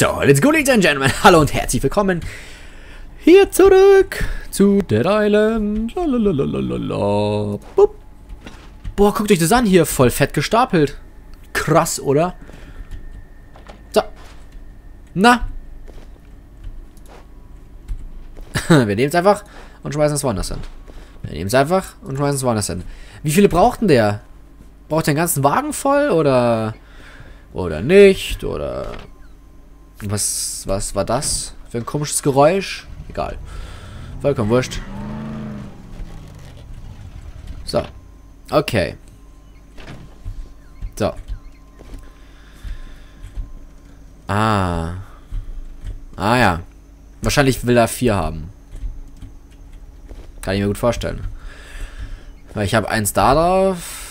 So, let's go, ladies and gentlemen. Hallo und herzlich willkommen hier zurück zu Dead Island. Lalalala. Boah, guckt euch das an hier. Voll fett gestapelt. Krass, oder? So. Na. Wir nehmen es einfach und schmeißen es woanders hin. Wir nehmen es einfach und schmeißen es woanders hin. Wie viele braucht denn der? Braucht der den ganzen Wagen voll oder... Oder nicht, oder... Was war das für ein komisches Geräusch? Egal. Vollkommen wurscht. So. Okay. So. Ah. Ah ja. Wahrscheinlich will er 4 haben. Kann ich mir gut vorstellen. Weil ich habe 1 da drauf.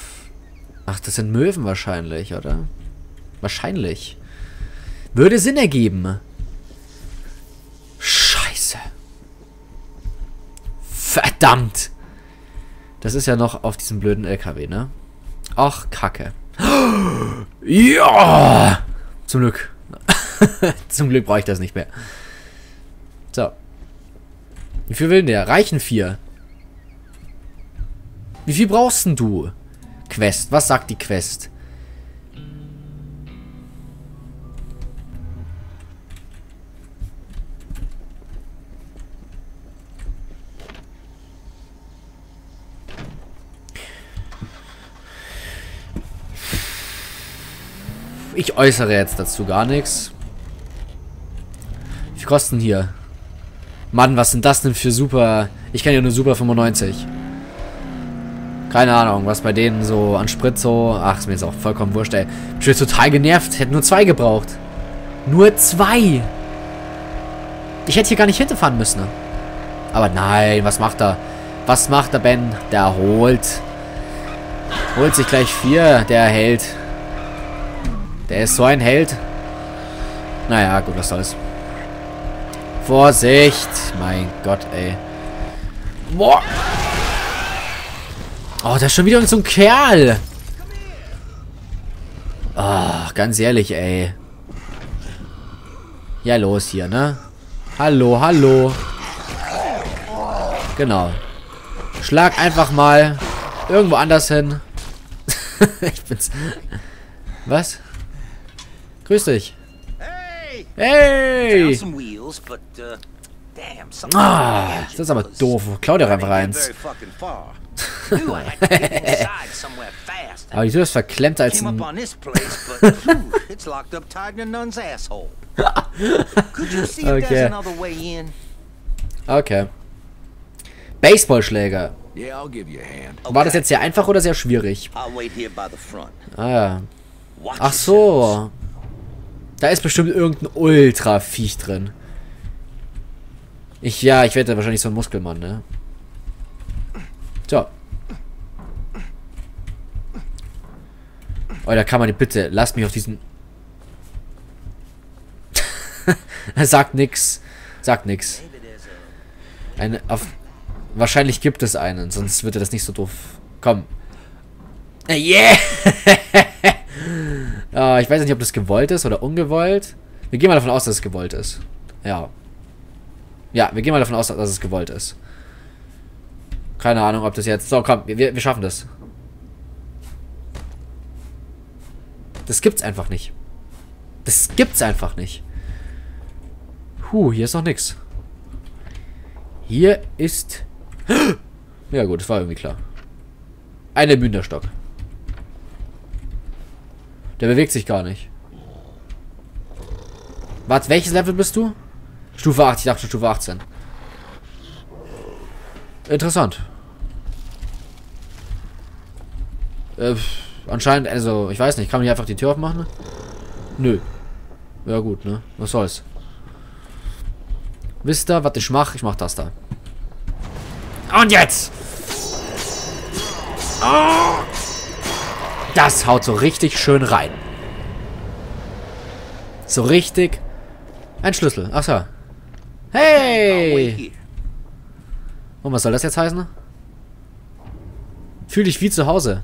Ach, das sind Möwen wahrscheinlich, oder? Wahrscheinlich. Würde Sinn ergeben. Scheiße. Verdammt. Das ist ja noch auf diesem blöden LKW, ne? Ach, Kacke. Ja. Zum Glück. Zum Glück brauche ich das nicht mehr. So. Wie viel will denn der? Reichen 4? Wie viel brauchst denn du? Quest. Was sagt die Quest? Ich äußere jetzt dazu gar nichts. Wie viel kosten hier? Mann, was sind das denn für super... Ich kenne ja nur Super 95. Keine Ahnung, was bei denen so an Sprit so... Ach, ist mir jetzt auch vollkommen wurscht, ey. Ich bin total genervt. Hätte nur 2 gebraucht. Nur 2! Ich hätte hier gar nicht hinterfahren müssen. Aber nein, was macht er? Was macht der Ben? Der holt. Holt sich gleich 4, der Held. Der ist so ein Held. Naja, gut, was soll's. Vorsicht. Mein Gott, ey. Boah. Oh, da ist schon wieder so ein Kerl. Ach, ganz ehrlich, ey. Ja, los hier, ne? Hallo, hallo. Genau. Schlag einfach mal irgendwo anders hin. Ich bin's. Was? Grüß dich. Hey! Ah, das ist aber doof. Klau dir einfach eins. Aber die Tür ist verklemmt als ein... Okay. Okay. Baseballschläger. War das jetzt sehr einfach oder sehr schwierig? Ah ja. Ach so. Da ist bestimmt irgendein Ultra-Viech drin. Ich werde wahrscheinlich so ein Muskelmann, ne? So. Oh, da kann man nicht. Bitte, lasst mich auf diesen... Er sagt nix. Sagt nix. Wahrscheinlich gibt es einen, sonst wird er das nicht so doof. Komm. Yeah! Ich weiß nicht, ob das gewollt ist oder ungewollt. Wir gehen mal davon aus, dass es gewollt ist. Ja. Ja, wir gehen mal davon aus, dass es gewollt ist. Keine Ahnung, ob das jetzt... So, komm, wir schaffen das. Das gibt's einfach nicht. Das gibt's einfach nicht. Hier ist noch nichts. Hier ist... Ja gut, das war irgendwie klar. Ein Bünderstock. Der bewegt sich gar nicht. Warte, welches Level bist du? Stufe 8, ich dachte schon Stufe 18. Interessant. Anscheinend, also, ich weiß nicht, kann man hier einfach die Tür aufmachen? Nö. Ja gut, ne? Was soll's? Wisst ihr, was ich mach? Ich mach das da. Und jetzt! Oh! Das haut so richtig schön rein. So richtig. Ein Schlüssel. Ach so. Hey! Und was soll das jetzt heißen? Fühl dich wie zu Hause.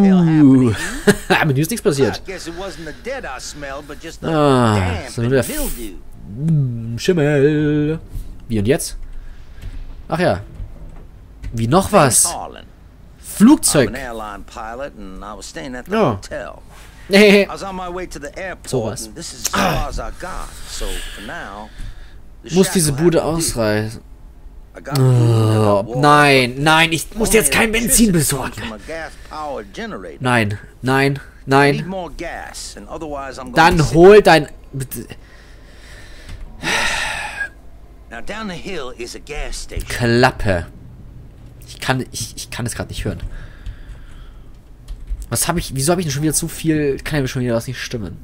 Mit dir ist nichts passiert. So der Schimmel. Wie und jetzt? Ach ja. Wie noch was? Flugzeug. Ja. So was. Muss diese Bude ausreißen. Oh, nein, nein, ich muss jetzt kein Benzin besorgen. Nein, nein, nein. Dann hol dein... Klappe. Ich kann es gerade nicht hören. Was habe ich... Wieso habe ich denn schon wieder zu viel... Kann ja schon wieder das nicht stimmen.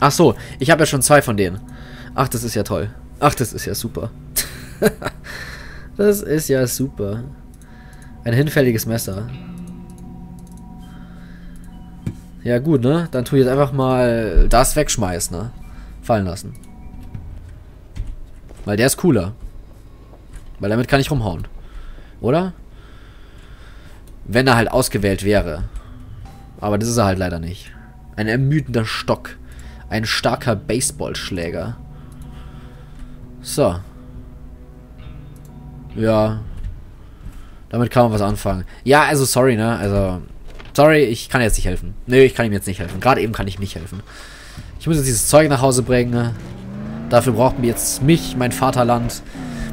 Ach so, ich habe ja schon 2 von denen. Ach, das ist ja toll. Ach, das ist ja super. Das ist ja super. Ein hinfälliges Messer. Ja gut, ne? Dann tu ich jetzt einfach mal das wegschmeißen, ne? Fallen lassen. Weil der ist cooler. Weil damit kann ich rumhauen. Oder? Wenn er halt ausgewählt wäre. Aber das ist er halt leider nicht. Ein ermüdender Stock. Ein starker Baseballschläger. So. Ja. Damit kann man was anfangen. Ja, also sorry, ne? Also, sorry, ich kann jetzt nicht helfen. Nee, ich kann ihm jetzt nicht helfen. Gerade eben kann ich nicht helfen. Ich muss jetzt dieses Zeug nach Hause bringen. Ne? Dafür braucht mir jetzt mich, mein Vaterland.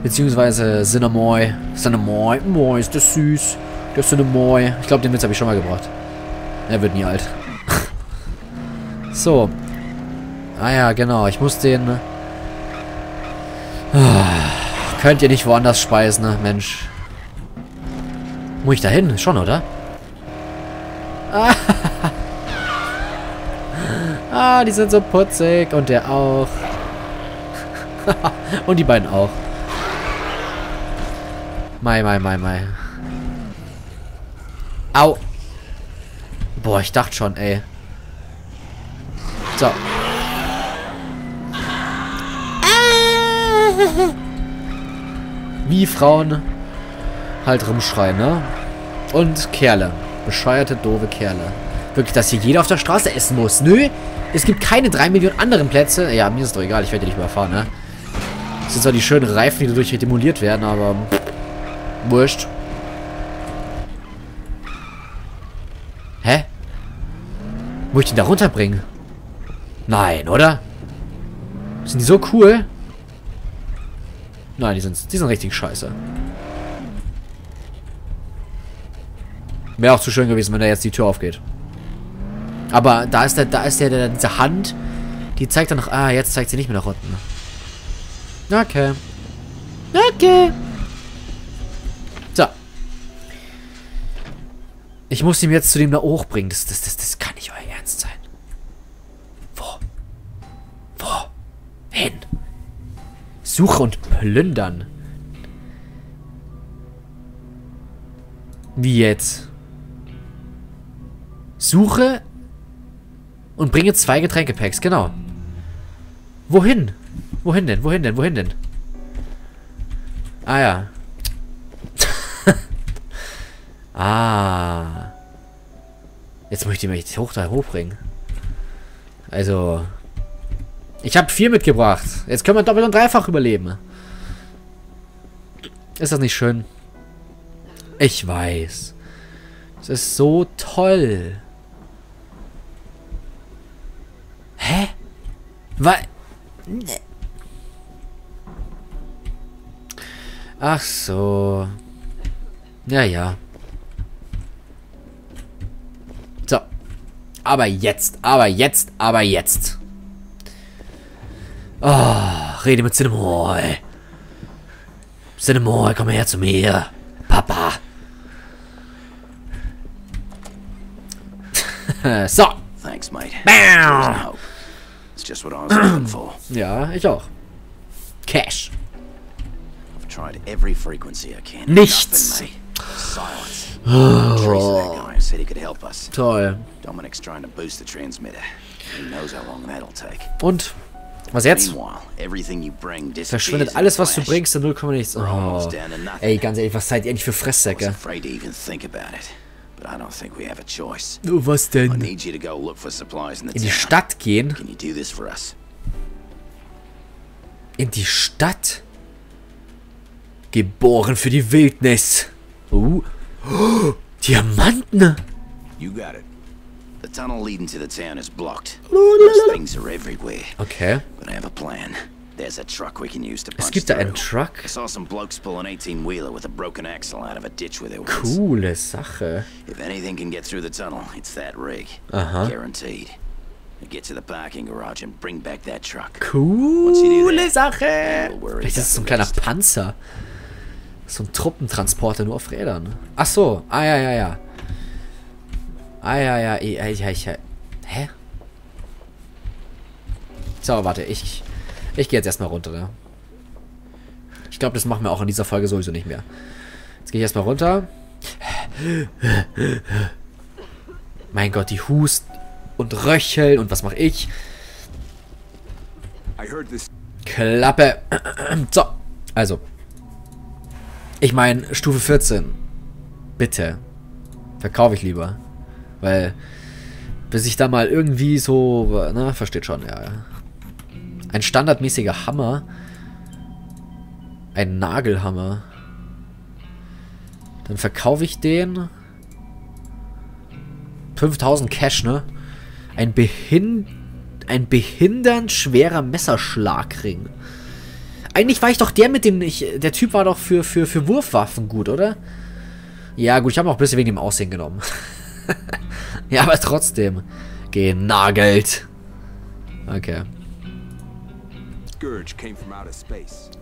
Beziehungsweise Cinnamon. Cinnamon. Moi, ist das süß. Der Cinnamon. Ich glaube, den Witz habe ich schon mal gebracht. Er wird nie alt. So. Ah ja, genau. Ich muss den... Könnt ihr nicht woanders speisen, ne? Mensch. Muss ich da hin? Schon, oder? Ah, die sind so putzig. Und der auch. Und die beiden auch. Mei. Au. Boah, ich dachte schon, ey. So. Wie Frauen halt rumschreien, ne? Und Kerle. Bescheuerte, doofe Kerle. Wirklich, dass hier jeder auf der Straße essen muss. Nö, es gibt keine 3 Millionen anderen Plätze. Ja, mir ist doch egal, ich werde dich nicht überfahren, ne? Das sind zwar die schönen Reifen, die dadurch demoliert werden, aber... Wurscht. Hä? Muss ich den da runterbringen? Nein, oder? Sind die so cool? Nein, die sind richtig scheiße. Wäre auch zu schön gewesen, wenn da jetzt die Tür aufgeht. Aber da ist der diese Hand, die zeigt dann nach... Ah, jetzt zeigt sie nicht mehr nach unten. Okay. Okay. So. Ich muss ihn jetzt zu dem da hochbringen. Das kann nicht euer Ernst sein. Wo? Hin. Suche und plündern. Wie jetzt? Suche und bringe 2 Getränkepacks, genau. Wohin? Wohin denn? Ah ja. Ah. Jetzt möchte ich mich hochbringen. Also... Ich habe 4 mitgebracht. Jetzt können wir doppelt und dreifach überleben. Ist das nicht schön? Ich weiß. Es ist so toll. Hä? Was? Ach so. Ja, ja. So. Aber jetzt. Oh, rede mit Cinnamon. Cinnamon, komm her zu mir. Papa. So. Thanks, mate. Bam. It's just what I was looking for. Ja, ich auch. Cash. I've tried every frequency I can. Nichts. Oh. Toll. Dominic's trying to boost the transmitter. He knows how long that'll take. Und Was jetzt? Verschwindet alles, was du bringst, in 0, nichts. Oh. Ey, ganz ehrlich, was seid ihr eigentlich für Fresssäcke? Nur was denn? In die Stadt gehen? In die Stadt? Geboren für die Wildnis. Oh, Diamanten! You got it. The tunnel leading to the town is blocked. Those things are everywhere. Okay. But I have a plan. There's a truck we can use to punch through. Es gibt da einen Truck. I saw some blokes pull an 18-wheeler with a broken axle out of a ditch with it. Coole Sache. If anything can get through the tunnel, it's that rig. Guaranteed. Get to the parking garage and bring back that truck. Coole Sache. Vielleicht ist es so ein kleiner Panzer. So ein Truppentransporter nur auf Rädern. Ach so. Ah ja. Hä? So, warte, ich gehe jetzt erstmal runter, ne? Ich glaube, das machen wir auch in dieser Folge sowieso nicht mehr. Jetzt gehe ich erstmal runter. Mein Gott, die husten und röcheln und was mache ich? Klappe. So, also. Ich meine, Stufe 14. Bitte. Verkaufe ich lieber. Weil, bis ich da mal irgendwie so, na, versteht schon, ja. Ein standardmäßiger Hammer. Ein Nagelhammer. Dann verkaufe ich den. 5000 Cash, ne? Ein behindernd schwerer Messerschlagring. Eigentlich war ich doch der, mit dem ich... Der Typ war doch für Wurfwaffen gut, oder? Ja, gut, ich habe auch ein bisschen wegen dem Aussehen genommen. Ja, aber trotzdem. Genagelt. Okay.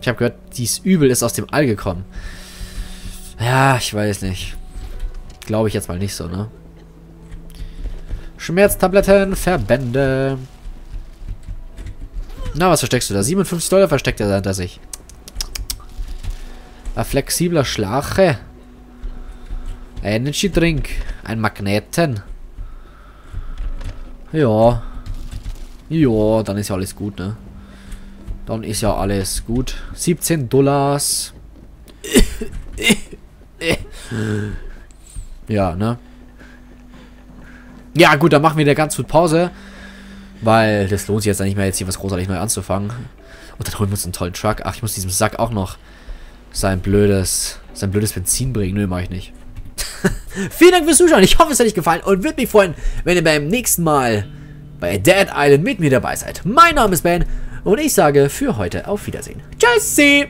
Ich habe gehört, dies Übel ist aus dem All gekommen. Ja, ich weiß nicht. Glaube ich jetzt mal nicht so, ne? Schmerztabletten, Verbände. Na, was versteckst du da? $57 versteckt er hinter sich. Ein flexibler Schlache. Energy Drink. Ein Magneten. Ja. Ja, dann ist ja alles gut, ne? Dann ist ja alles gut. $17. Ja, ne? Ja, gut, dann machen wir da ganz gut Pause. Weil das lohnt sich jetzt nicht mehr, jetzt hier was großartig neu anzufangen. Und dann holen wir uns einen tollen Truck. Ach, ich muss diesem Sack auch noch sein blödes Benzin bringen. Nö, mach ich nicht. Vielen Dank fürs Zuschauen. Ich hoffe, es hat euch gefallen und würde mich freuen, wenn ihr beim nächsten Mal bei Dead Island mit mir dabei seid. Mein Name ist Ben und ich sage für heute auf Wiedersehen. Tschüssi!